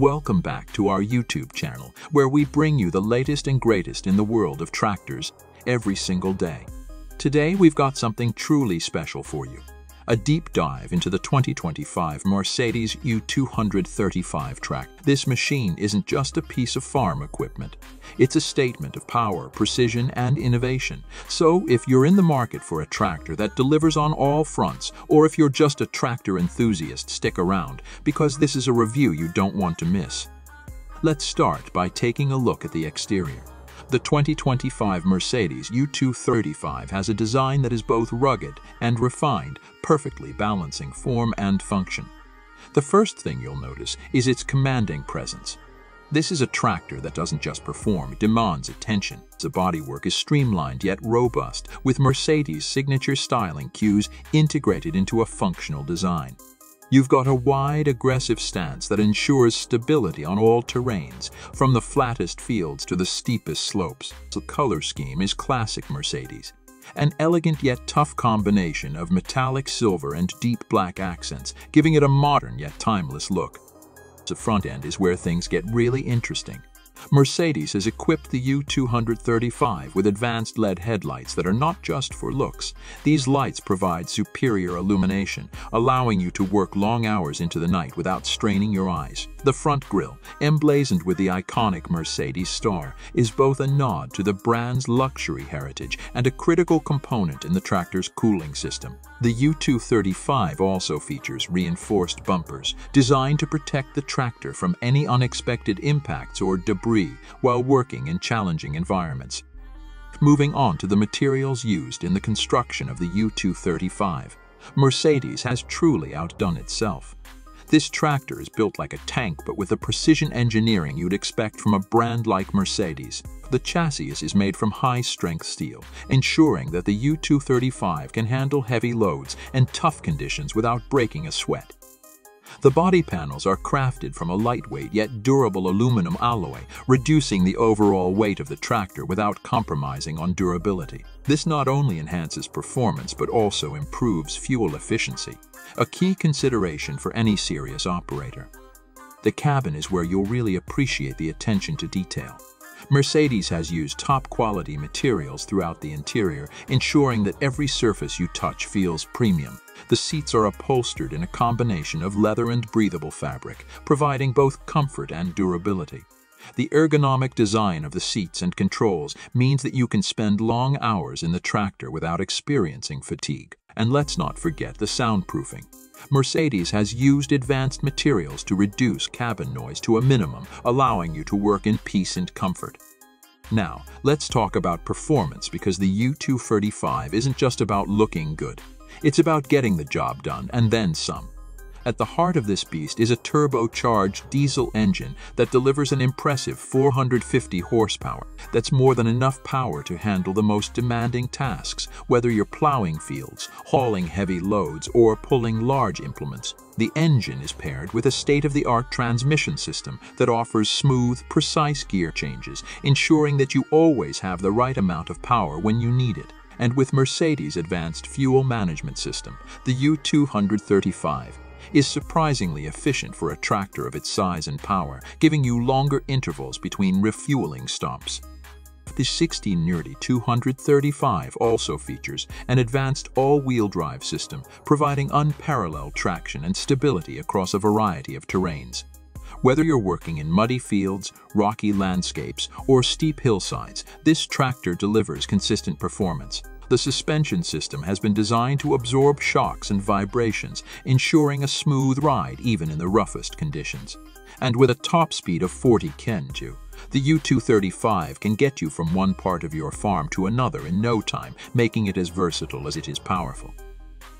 Welcome back to our YouTube channel, where we bring you the latest and greatest in the world of tractors every single day. Today we've got something truly special for you. A deep dive into the 2025 Mercedes U-325 tractor. This machine isn't just a piece of farm equipment. It's a statement of power, precision, and innovation. So if you're in the market for a tractor that delivers on all fronts, or if you're just a tractor enthusiast, stick around, because this is a review you don't want to miss. Let's start by taking a look at the exterior. The 2025 Mercedes U-325 has a design that is both rugged and refined, perfectly balancing form and function. The first thing you'll notice is its commanding presence. This is a tractor that doesn't just perform, it demands attention. The bodywork is streamlined yet robust, with Mercedes' signature styling cues integrated into a functional design. You've got a wide, aggressive stance that ensures stability on all terrains, from the flattest fields to the steepest slopes. The color scheme is classic Mercedes, an elegant yet tough combination of metallic silver and deep black accents, giving it a modern yet timeless look. The front end is where things get really interesting. Mercedes has equipped the U-325 with advanced LED headlights that are not just for looks. These lights provide superior illumination, allowing you to work long hours into the night without straining your eyes. The front grille, emblazoned with the iconic Mercedes star, is both a nod to the brand's luxury heritage and a critical component in the tractor's cooling system. The U-325 also features reinforced bumpers, designed to protect the tractor from any unexpected impacts or debris while working in challenging environments. Moving on to the materials used in the construction of the U-325, Mercedes has truly outdone itself. This tractor is built like a tank, but with the precision engineering you'd expect from a brand like Mercedes. The chassis is made from high-strength steel, ensuring that the U-325 can handle heavy loads and tough conditions without breaking a sweat. The body panels are crafted from a lightweight yet durable aluminum alloy, reducing the overall weight of the tractor without compromising on durability. This not only enhances performance but also improves fuel efficiency, a key consideration for any serious operator. The cabin is where you'll really appreciate the attention to detail. Mercedes has used top-quality materials throughout the interior, ensuring that every surface you touch feels premium. The seats are upholstered in a combination of leather and breathable fabric, providing both comfort and durability. The ergonomic design of the seats and controls means that you can spend long hours in the tractor without experiencing fatigue. And let's not forget the soundproofing. Mercedes has used advanced materials to reduce cabin noise to a minimum, allowing you to work in peace and comfort. Now, let's talk about performance, because the U-325 isn't just about looking good. It's about getting the job done, and then some. At the heart of this beast is a turbocharged diesel engine that delivers an impressive 450 horsepower. That's more than enough power to handle the most demanding tasks, whether you're plowing fields, hauling heavy loads, or pulling large implements. The engine is paired with a state-of-the-art transmission system that offers smooth, precise gear changes, ensuring that you always have the right amount of power when you need it. And with Mercedes' advanced fuel management system, the U-325 is surprisingly efficient for a tractor of its size and power, giving you longer intervals between refueling stops. The 235 also features an advanced all-wheel drive system, providing unparalleled traction and stability across a variety of terrains. Whether you're working in muddy fields, rocky landscapes, or steep hillsides, this tractor delivers consistent performance. The suspension system has been designed to absorb shocks and vibrations, ensuring a smooth ride even in the roughest conditions. And with a top speed of 40 km/h, the U-325 can get you from one part of your farm to another in no time, making it as versatile as it is powerful.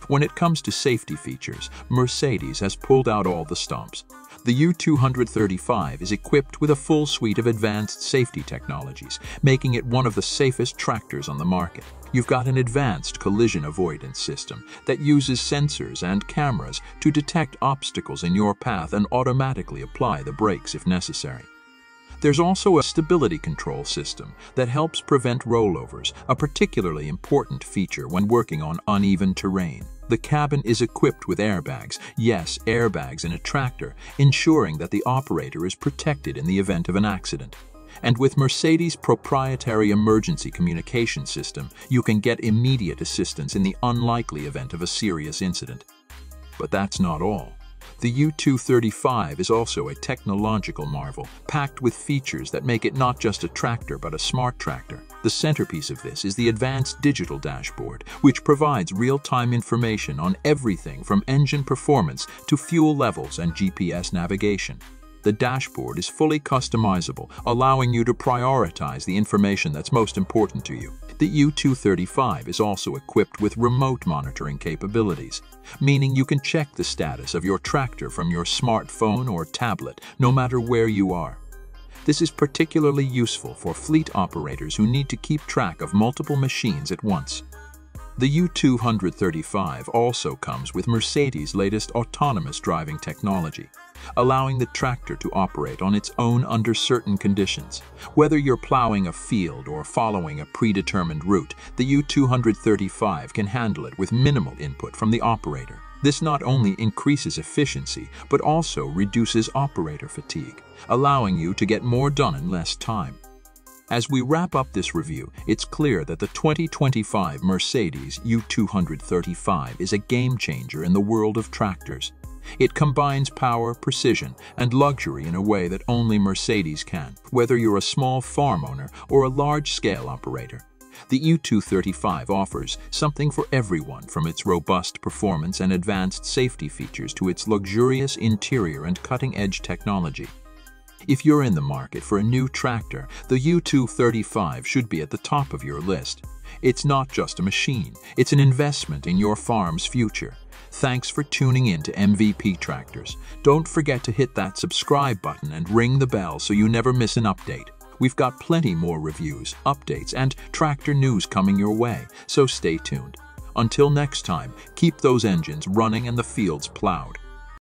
When it comes to safety features, Mercedes has pulled out all the stops. The U-325 is equipped with a full suite of advanced safety technologies, making it one of the safest tractors on the market. You've got an advanced collision avoidance system that uses sensors and cameras to detect obstacles in your path and automatically apply the brakes if necessary. There's also a stability control system that helps prevent rollovers, a particularly important feature when working on uneven terrain. The cabin is equipped with airbags, yes, airbags in a tractor, ensuring that the operator is protected in the event of an accident. And with Mercedes' proprietary emergency communication system, you can get immediate assistance in the unlikely event of a serious incident. But that's not all. The U-325 is also a technological marvel, packed with features that make it not just a tractor but a smart tractor. The centerpiece of this is the advanced digital dashboard, which provides real-time information on everything from engine performance to fuel levels and GPS navigation. The dashboard is fully customizable, allowing you to prioritize the information that's most important to you. The U-325 is also equipped with remote monitoring capabilities, meaning you can check the status of your tractor from your smartphone or tablet, no matter where you are. This is particularly useful for fleet operators who need to keep track of multiple machines at once. The U-325 also comes with Mercedes' latest autonomous driving technology, allowing the tractor to operate on its own under certain conditions. Whether you're plowing a field or following a predetermined route, the U-325 can handle it with minimal input from the operator. This not only increases efficiency, but also reduces operator fatigue, allowing you to get more done in less time. As we wrap up this review, it's clear that the 2025 Mercedes U-325 is a game changer in the world of tractors. It combines power, precision, and luxury in a way that only Mercedes can. Whether you're a small farm owner or a large-scale operator, the U-325 offers something for everyone, from its robust performance and advanced safety features to its luxurious interior and cutting-edge technology. If you're in the market for a new tractor, the U-325 should be at the top of your list. It's not just a machine, it's an investment in your farm's future. Thanks for tuning in to MVP Tractors. Don't forget to hit that subscribe button and ring the bell so you never miss an update. We've got plenty more reviews, updates, and tractor news coming your way, so stay tuned. Until next time, keep those engines running and the fields plowed.